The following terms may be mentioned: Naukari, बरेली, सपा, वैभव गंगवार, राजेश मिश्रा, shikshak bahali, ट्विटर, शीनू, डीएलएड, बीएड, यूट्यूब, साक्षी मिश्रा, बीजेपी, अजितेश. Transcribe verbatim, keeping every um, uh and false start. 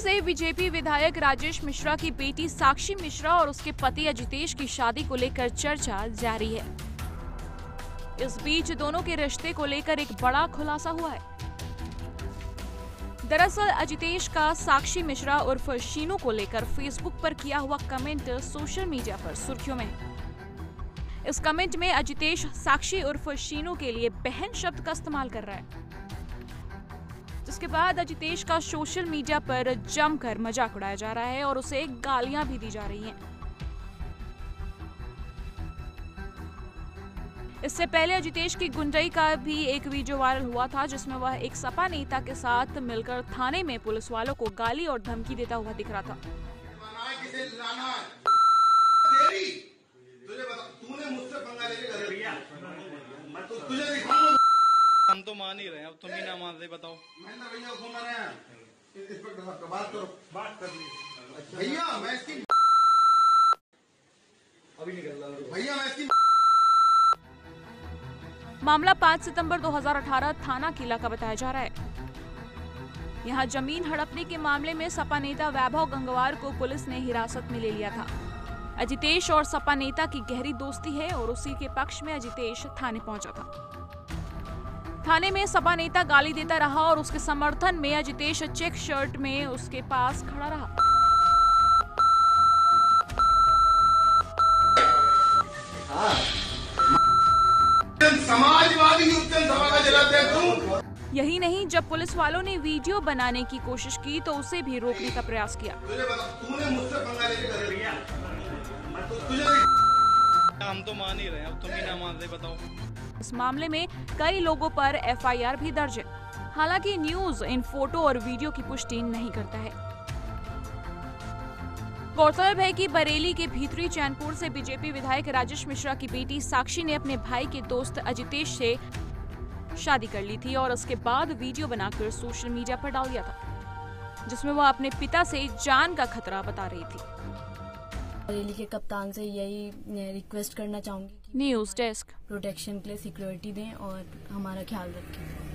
से बीजेपी विधायक राजेश मिश्रा की बेटी साक्षी मिश्रा और उसके पति अजितेश की शादी को लेकर चर्चा जारी है। इस बीच दोनों के रिश्ते को लेकर एक बड़ा खुलासा हुआ है। दरअसल अजितेश का साक्षी मिश्रा उर्फ शीनू को लेकर फेसबुक पर किया हुआ कमेंट सोशल मीडिया पर सुर्खियों में है। इस कमेंट में अजितेश साक्षी उर्फ शीनू के लिए बहन शब्द का इस्तेमाल कर रहा है, जिसके बाद अजितेश का सोशल मीडिया पर जमकर मजाक उड़ाया जा रहा है और उसे गालियां भी दी जा रही हैं। इससे पहले अजितेश की गुंडई का भी एक वीडियो वायरल हुआ था, जिसमें वह एक सपा नेता के साथ मिलकर थाने में पुलिस वालों को गाली और धमकी देता हुआ दिख रहा था। हम तो मान ही रहे हैं, अब तुम ही ना मान रहे बताओ। मैं ना भैया फोन आ रहे हैं, इस पर बात करो, बात कर ली भैया। मैं इसकी अभी निकल रहा हूं भैया, मैं इसकी। मामला पाँच सितंबर दो हज़ार अठारह थाना किला का बताया जा रहा है। यहाँ जमीन हड़पने के मामले में सपा नेता वैभव गंगवार को पुलिस ने हिरासत में ले लिया था। अजितेश और सपा नेता की गहरी दोस्ती है और उसी के पक्ष में अजितेश थाने पहुंचा था। थाने में सपा नेता गाली देता रहा और उसके समर्थन में अजितेश चेक शर्ट में उसके पास खड़ा रहा। समाजवादी जलाते। यही नहीं, जब पुलिस वालों ने वीडियो बनाने की कोशिश की तो उसे भी रोकने का प्रयास किया। हम तो मान ही रहे हैं, अब तुम ही ना मान रहे बताओ। इस मामले में कई लोगों पर एफ आई आर भी दर्ज है। हालांकि न्यूज इन फोटो और वीडियो की पुष्टि नहीं करता है। गौरतलब है कि बरेली के भीतरी चैनपुर से बीजेपी विधायक राजेश मिश्रा की बेटी साक्षी ने अपने भाई के दोस्त अजितेश से शादी कर ली थी और उसके बाद वीडियो बनाकर सोशल मीडिया पर डाल दिया था, जिसमें वह अपने पिता से जान का खतरा बता रही थी। बरेली के कप्तान से यही रिक्वेस्ट करना चाहूंगी, न्यूज डेस्क प्रोटेक्शन के लिए सिक्योरिटी दें और हमारा ख्याल रखें।